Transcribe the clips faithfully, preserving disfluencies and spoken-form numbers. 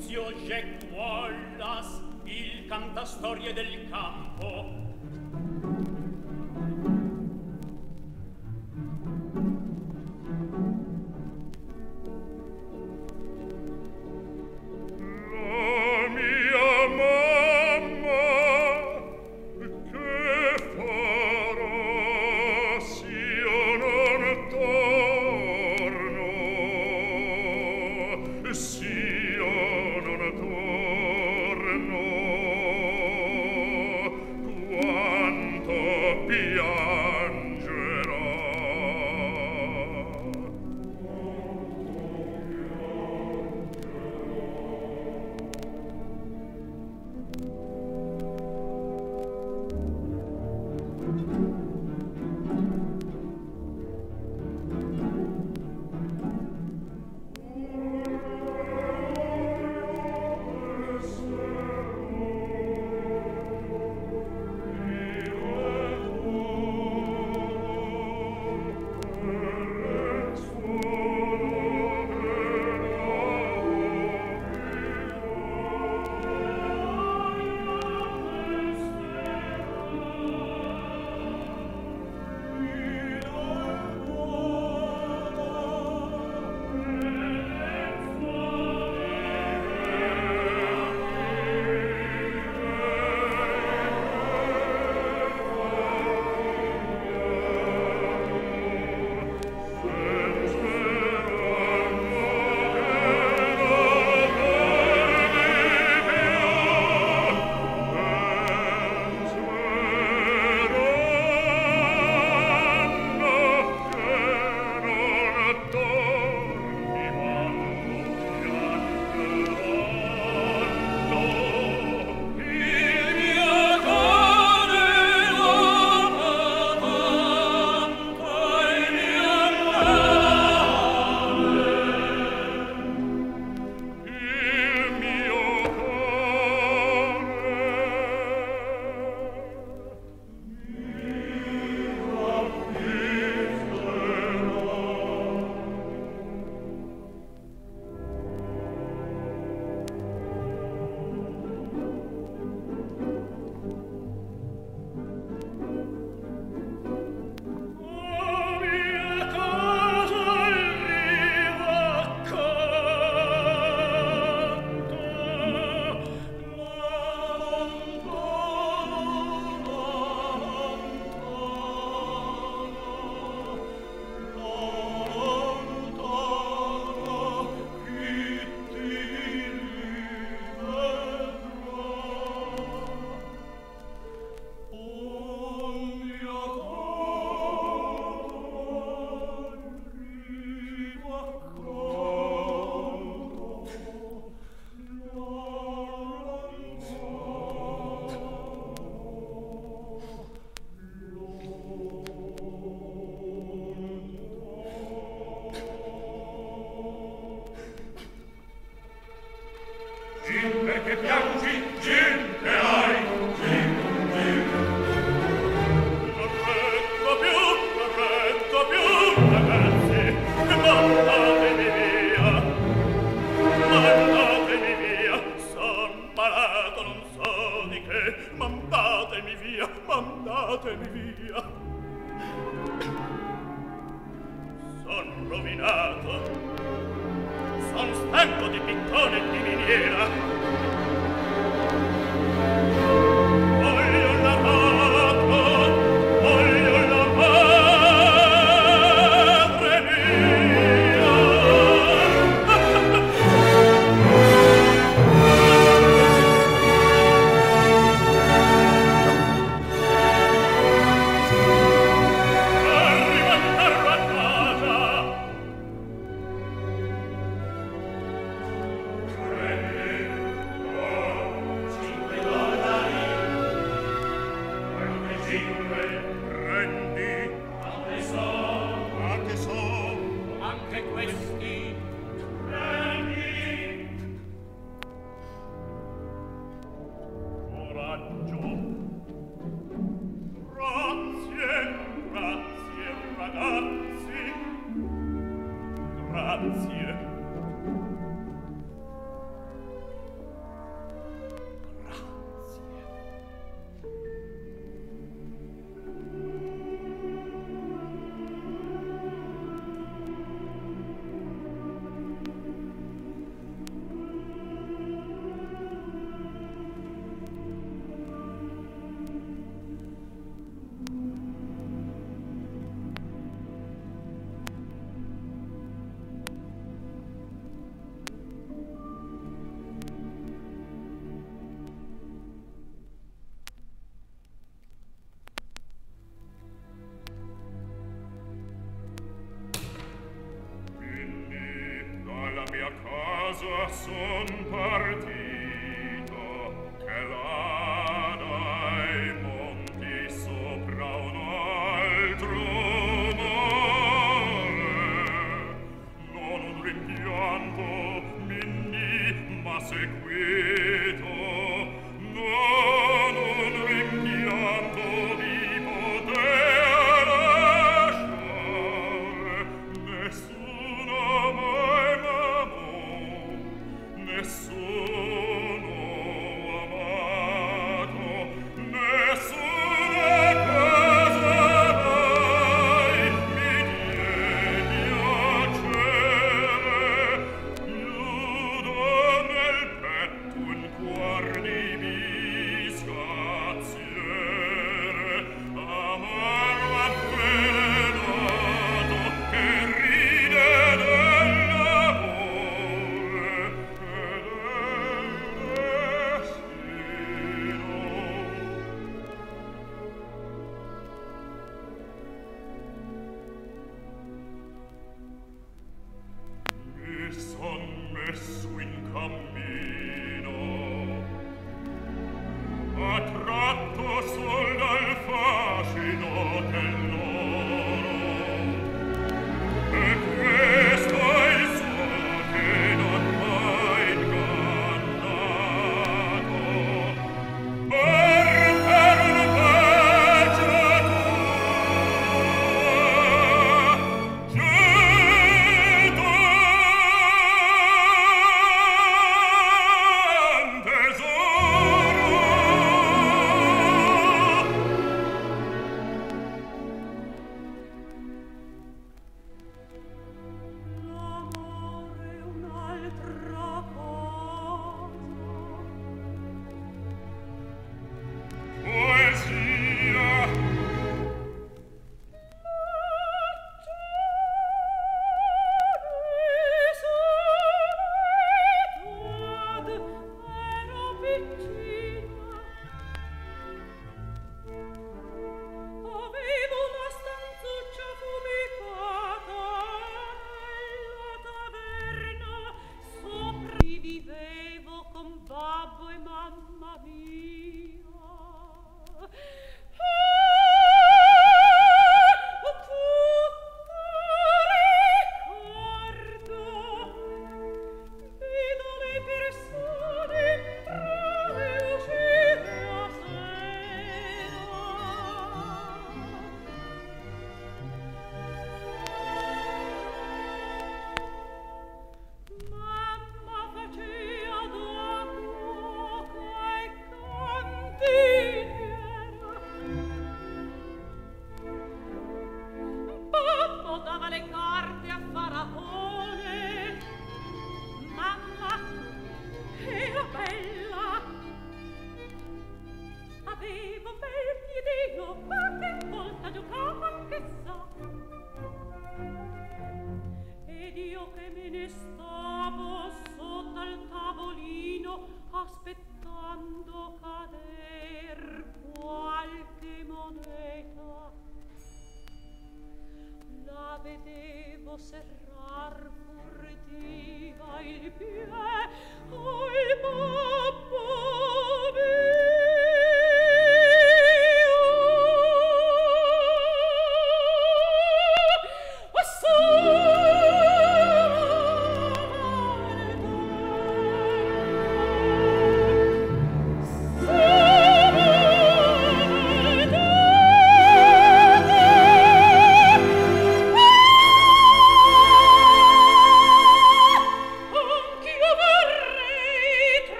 Tizio Jack Wallace, il cantastorie del campo. Grazie.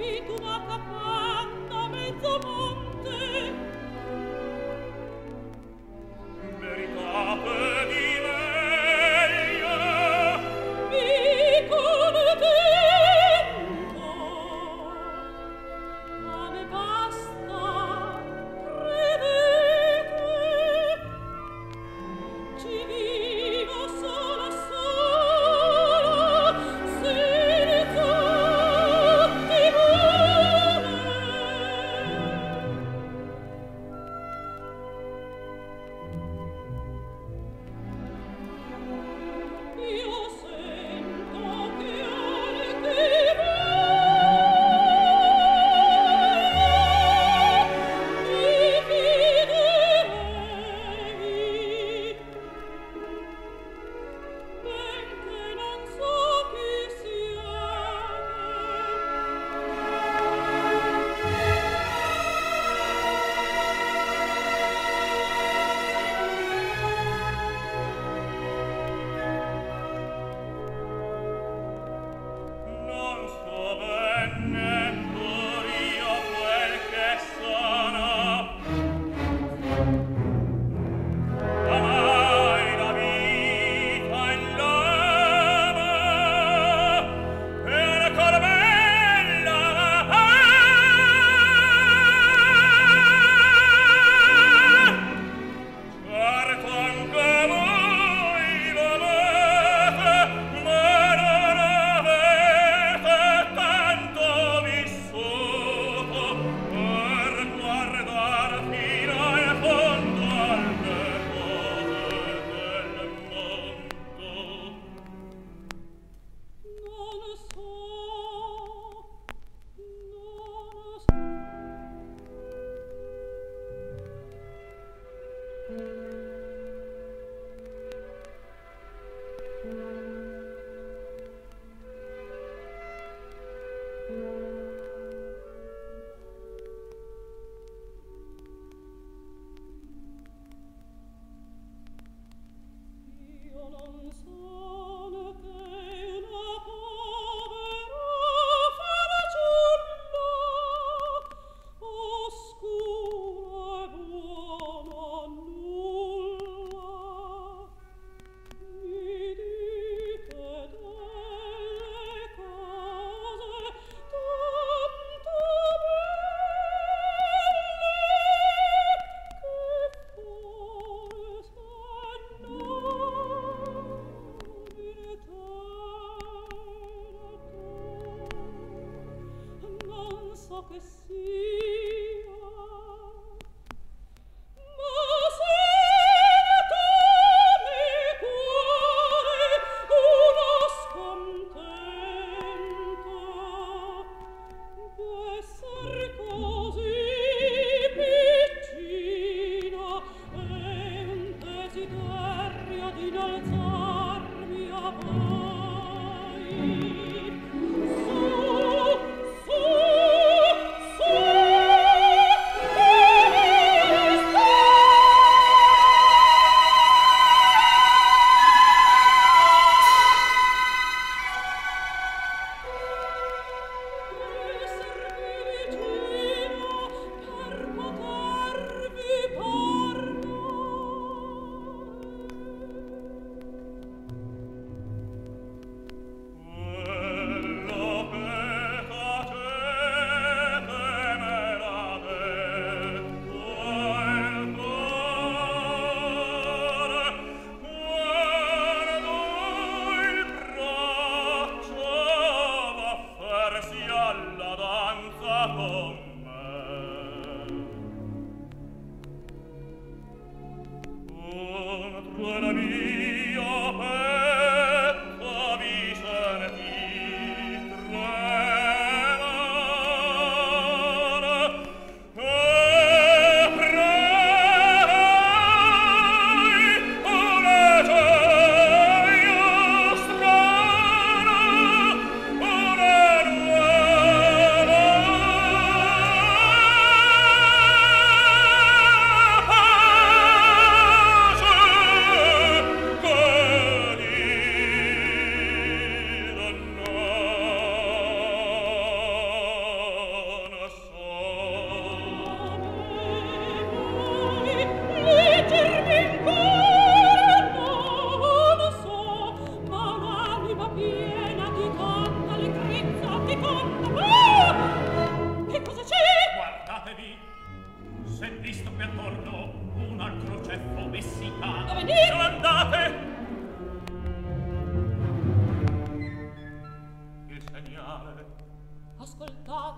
abituata quando a mezzo monte meritate di meglio mi contento, ma ne basta, credete, ci vivo sola sola se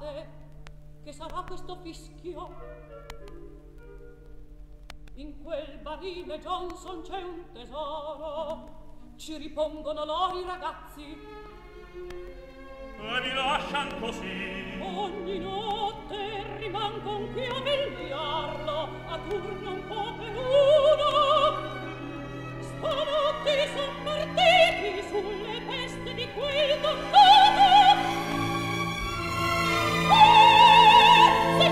pensate che sarà questo fischio? In quel barile Johnson c'è un tesoro, ci ripongono loro i ragazzi e mi lascian così. Ogni notte riman con chi a vegliarlo, a turno un po' per uno. Stanotti son partiti sulle peste di quel dannato. E se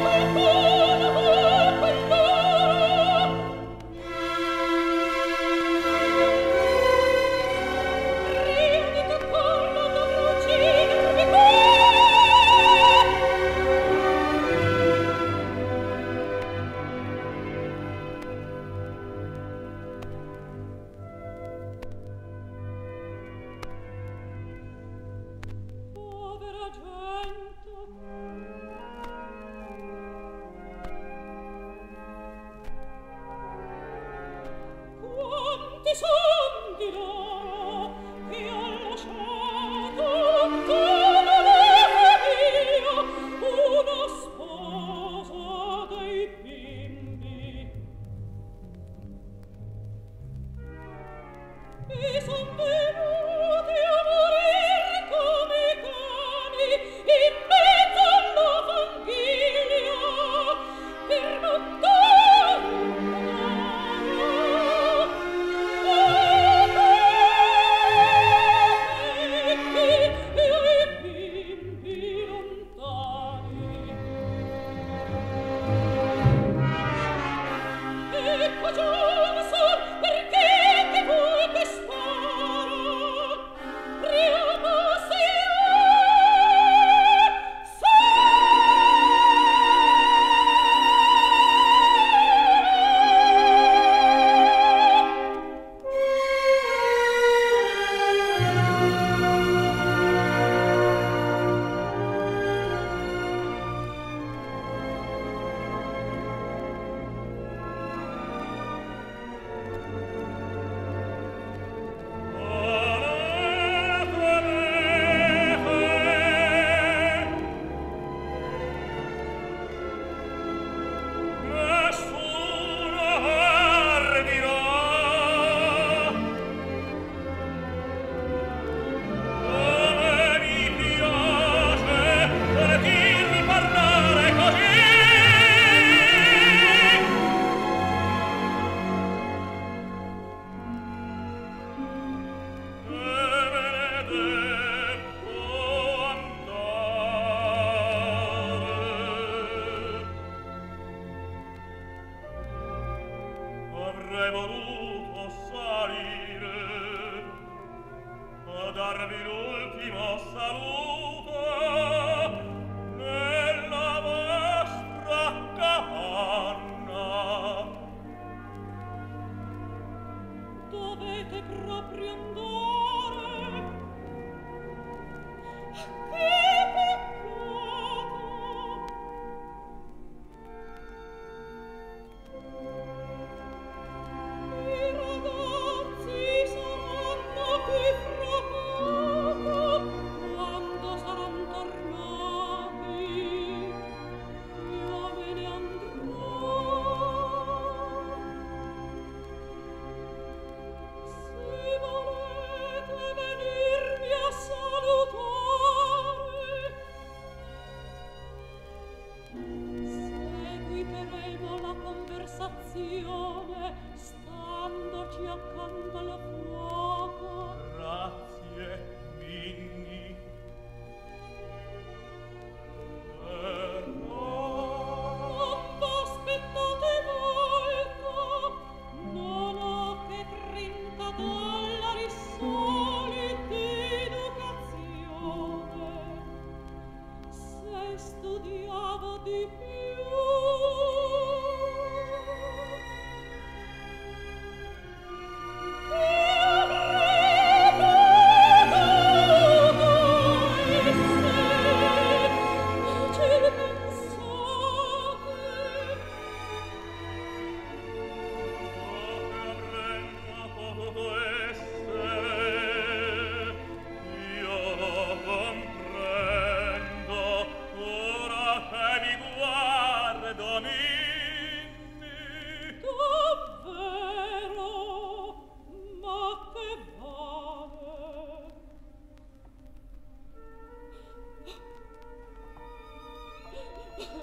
qualcuno può quel oh! Oh!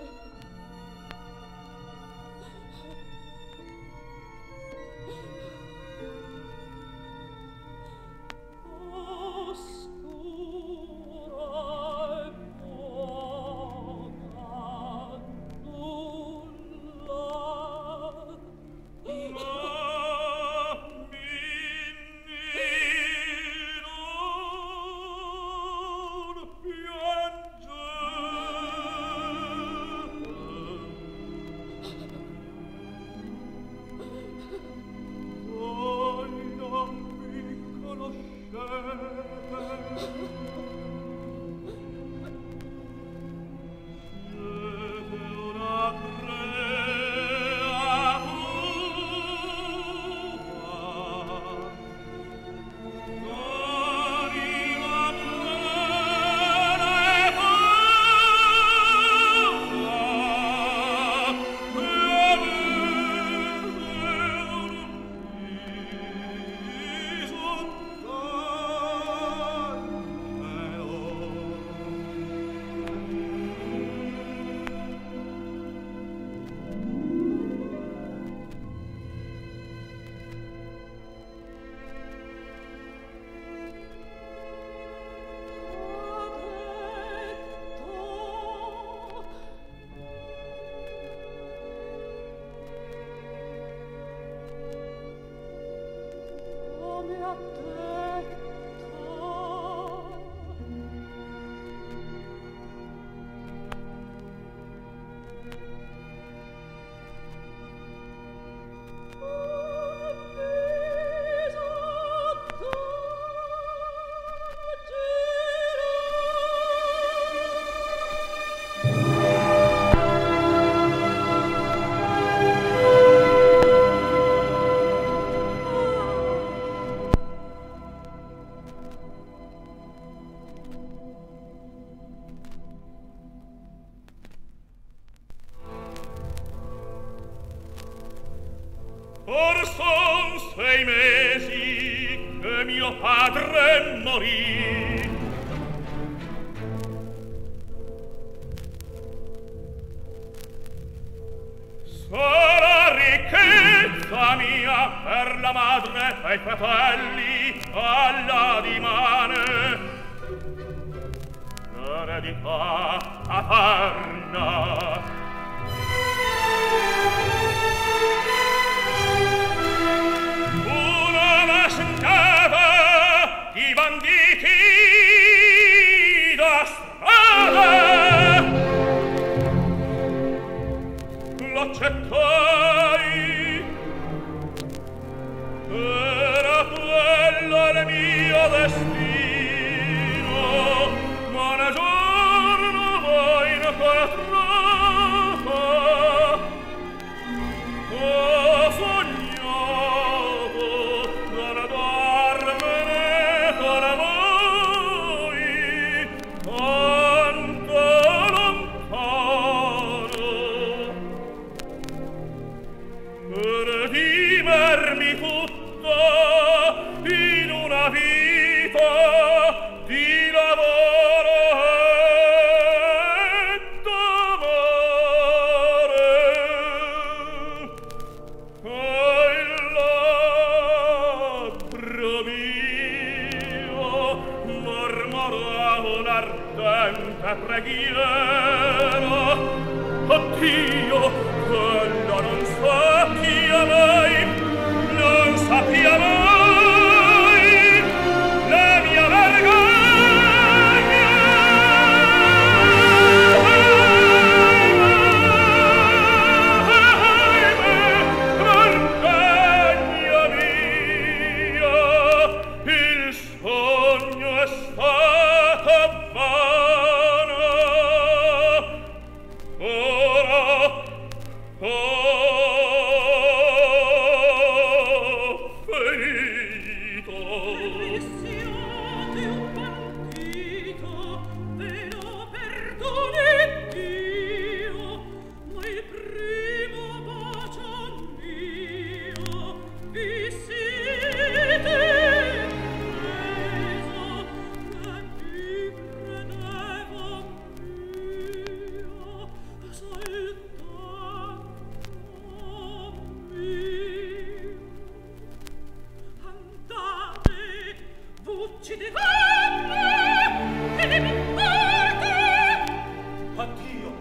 anch'io.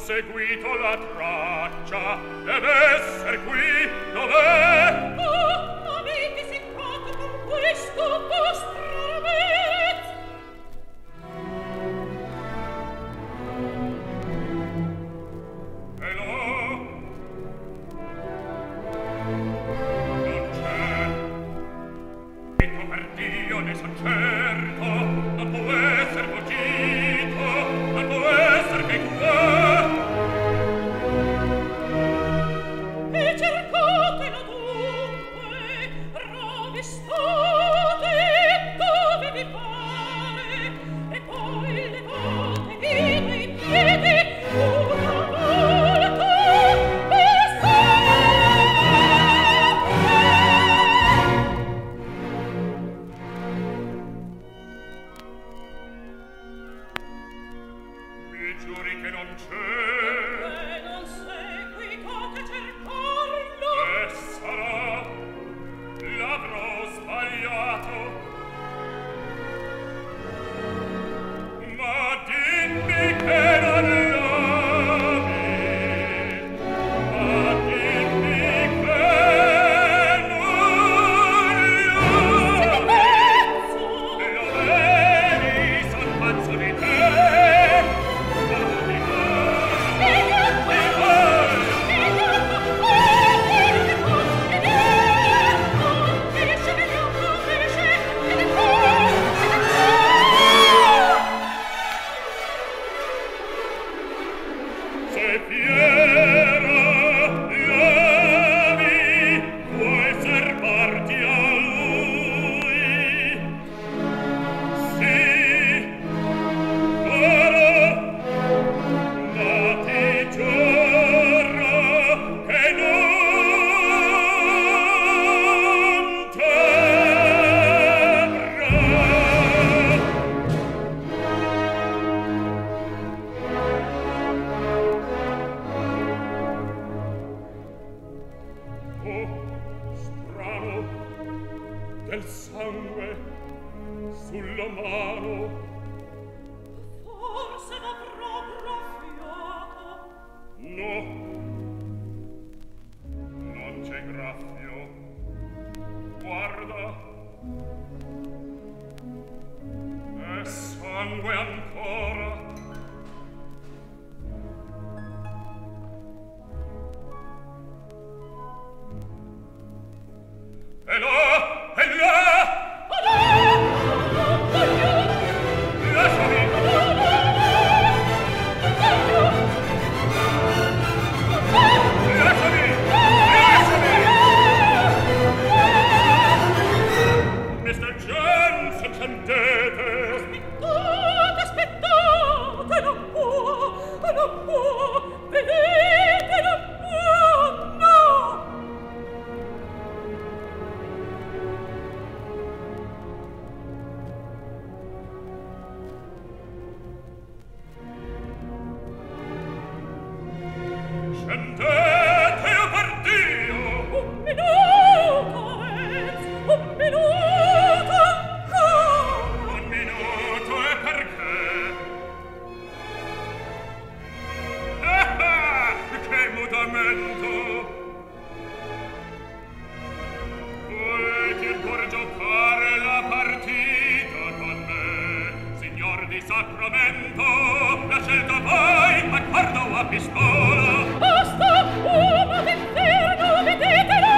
Seguito la traccia, ed esser qui non è. Oh, avete seccato con questo vostro rovez. E no, non c'è. Detto per Dio ne son certo, non può esser fuggito, non può esser che qua. Pistola! Basta! Uomo d'inferno, vedetelo!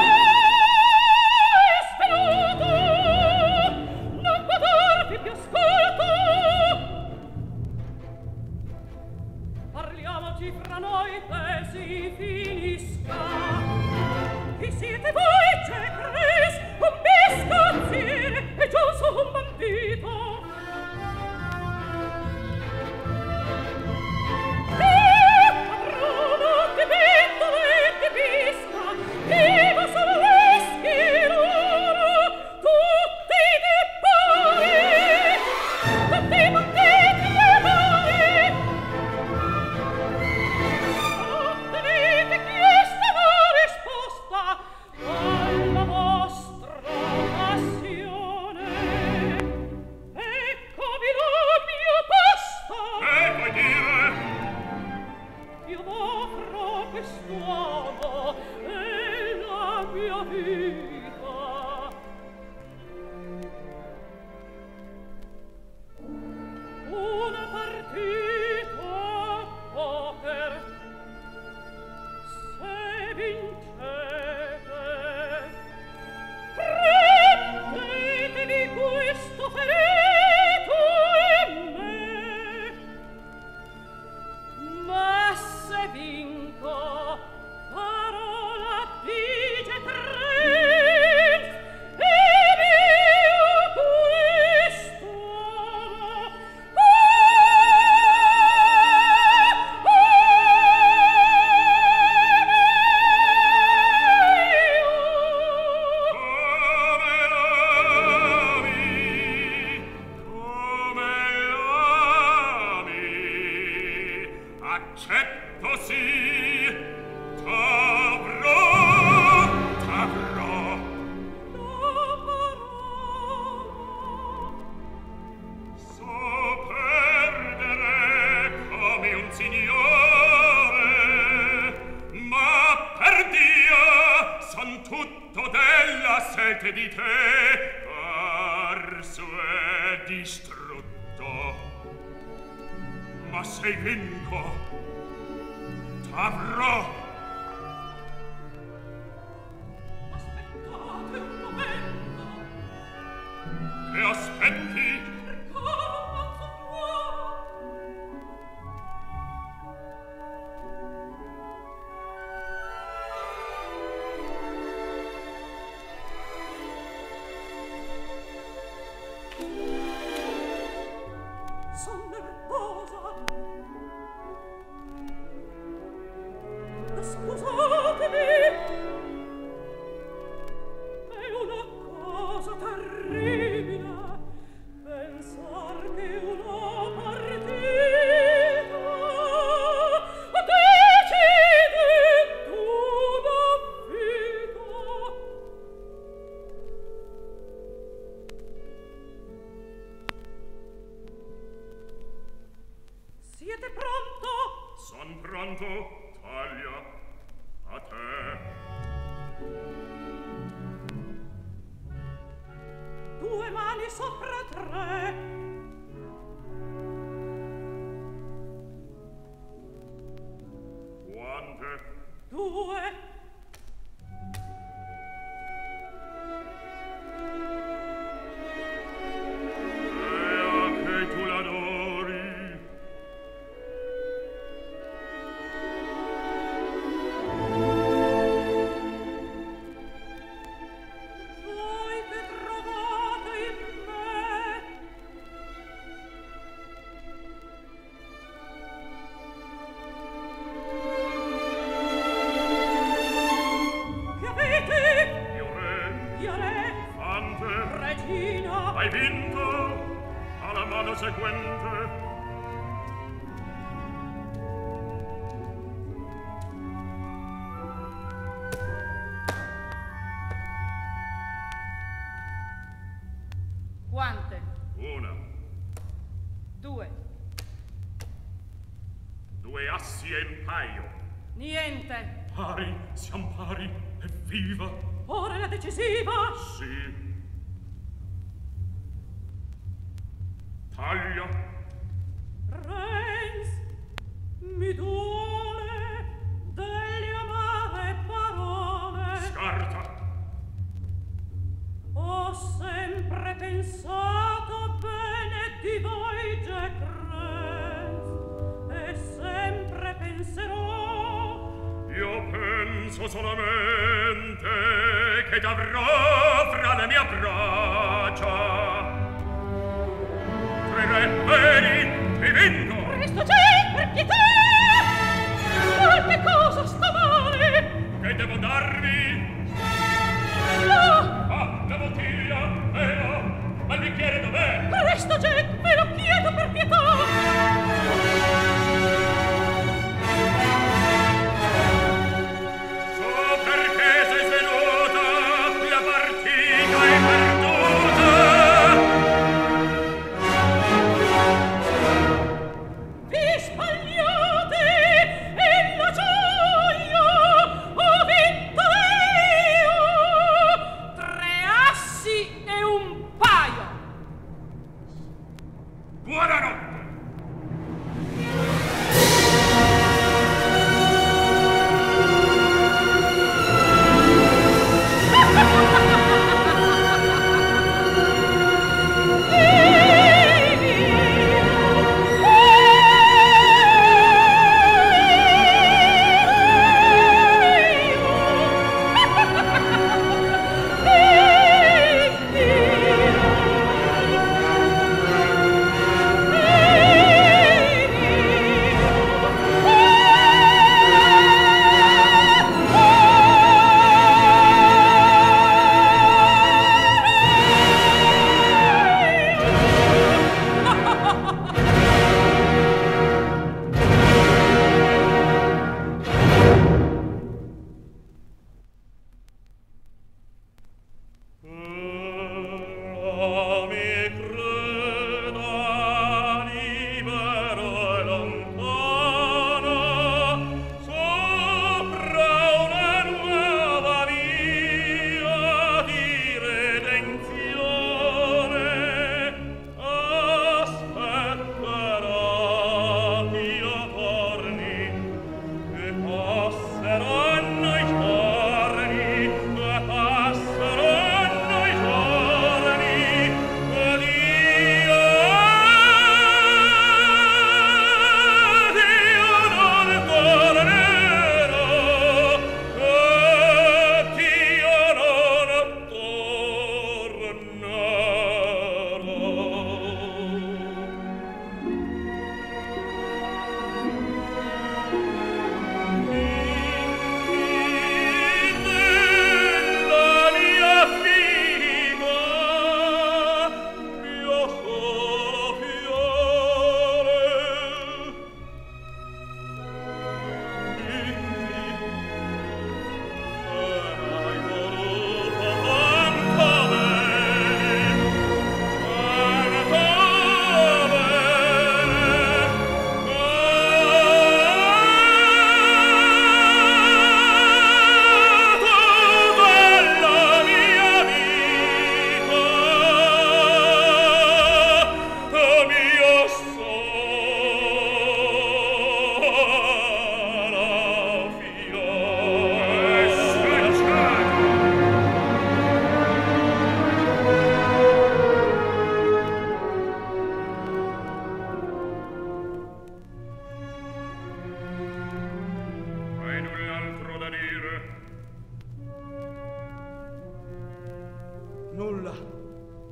nulla.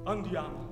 Andiamo.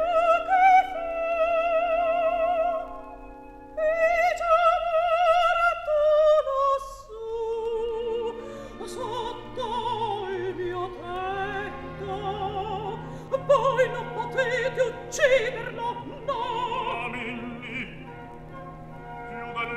Baby!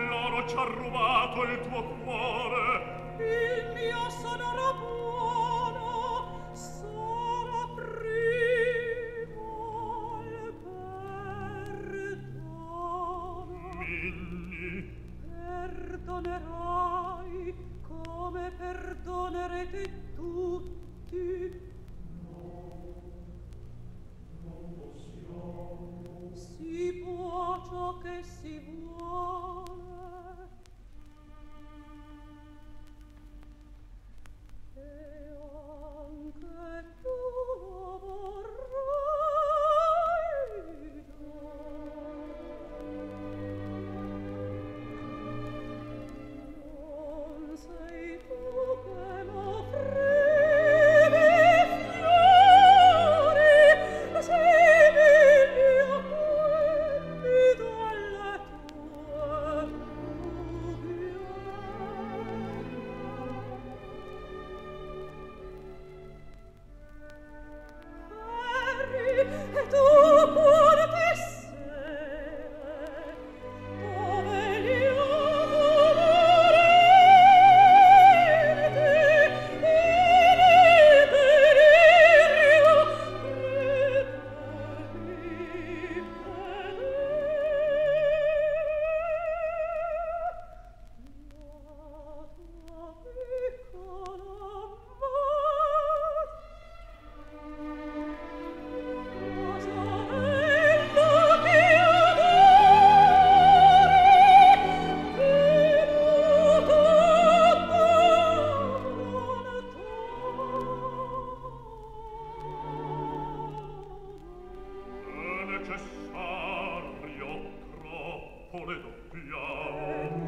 cesareo troppo le dobbiamo.